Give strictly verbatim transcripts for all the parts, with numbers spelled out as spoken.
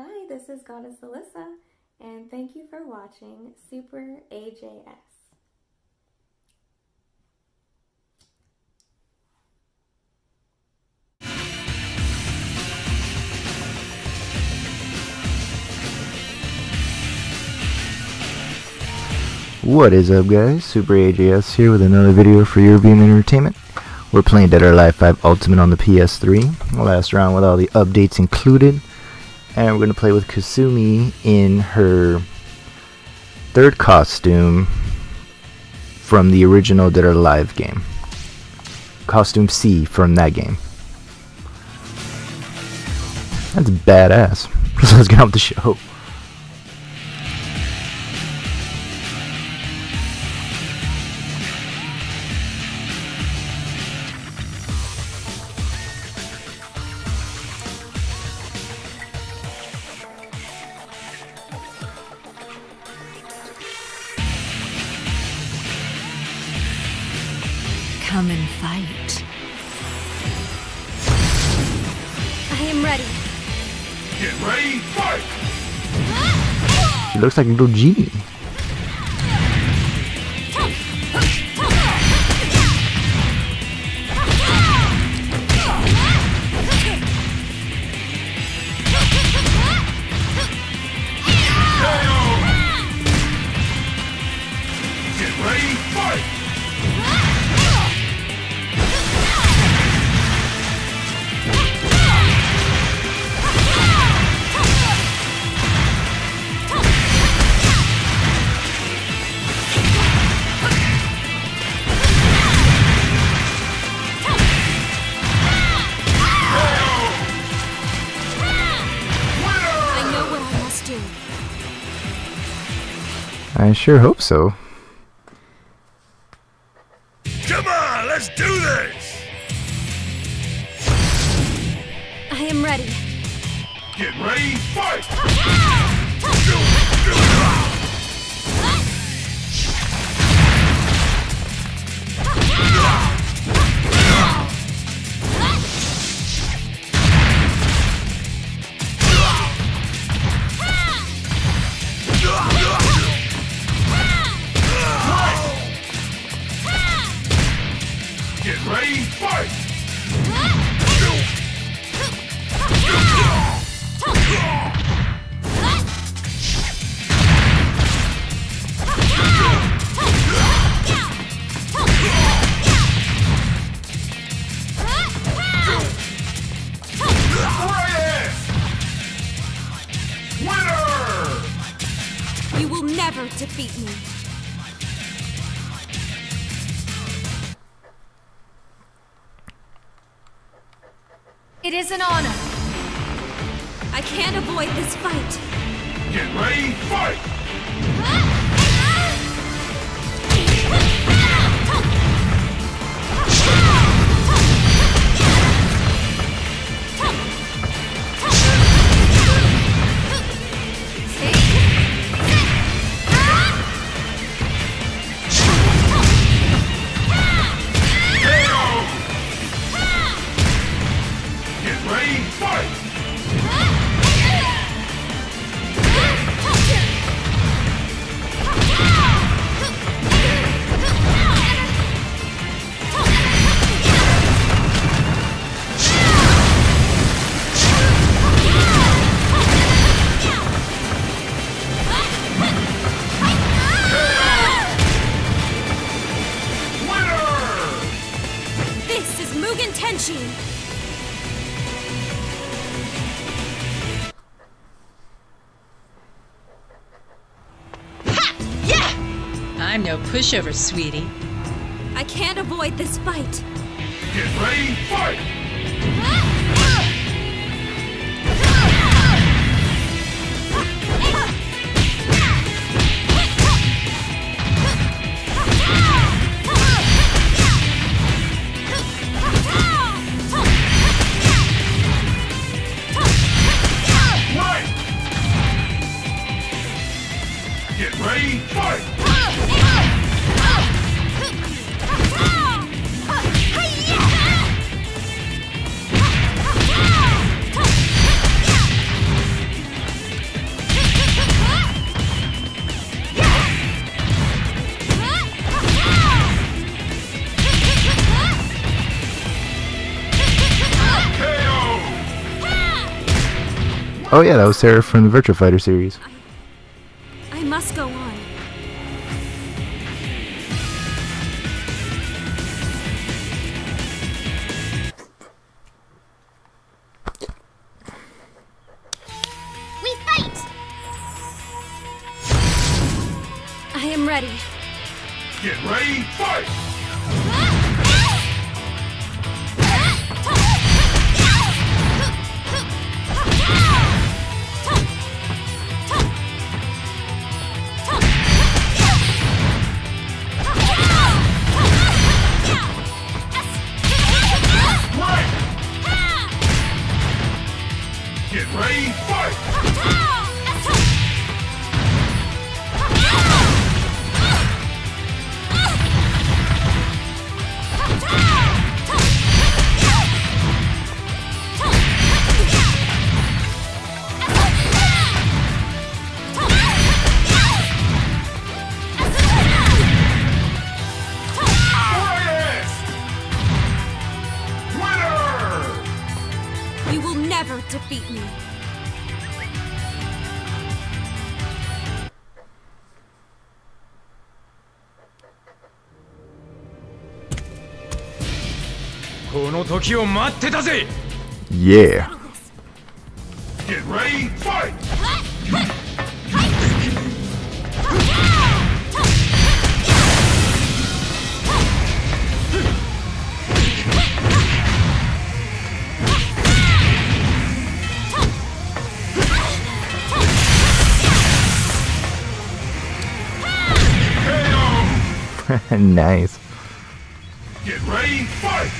Hi, this is Goddess Alyssa, and thank you for watching Super A J S. What is up, guys? Super A J S here with another video for your viewing entertainment. We're playing Dead or Alive five Ultimate on the P S three. Last round with all the updates included. And we're going to play with Kasumi in her third costume from the original Dead or Alive game. Costume C from that game. That's badass. Let's get on with the show. Come and fight. I am ready. Get ready, fight! She looks like a little genie. Get ready, fight! I sure hope so. Come on, let's do this! I am ready. Get ready, fight! Get ready, fight! Winner! You will never defeat me. It is an honor. I can't avoid this fight. Get ready, fight! This is Yugen Tenshi! Ha! Yeah! I'm no pushover, sweetie. I can't avoid this fight. Get ready, fight! Ah! Get ready, fight! Oh yeah, that was Sarah from the Virtua Fighter series. I, I must go on. We fight! I am ready. Get ready, fight! Defeat me. Yeah. Get ready, fight! Nice. Get ready, fight!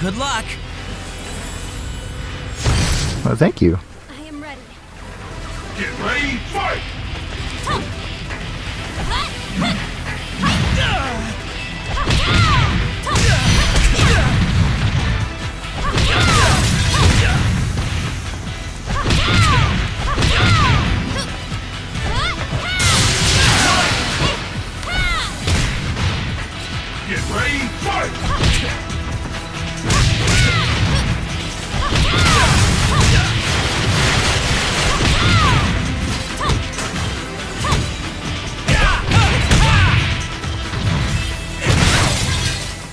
Good luck. Well, thank you. I am ready. Get ready, fight! Get ready, fight!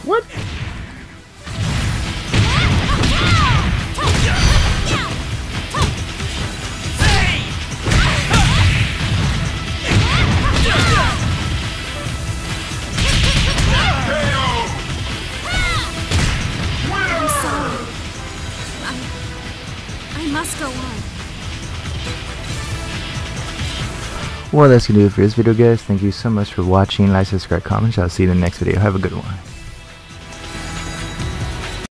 What? Well, that's going to do it for this video, guys. Thank you so much for watching. Like, subscribe, comment. I'll see you in the next video. Have a good one.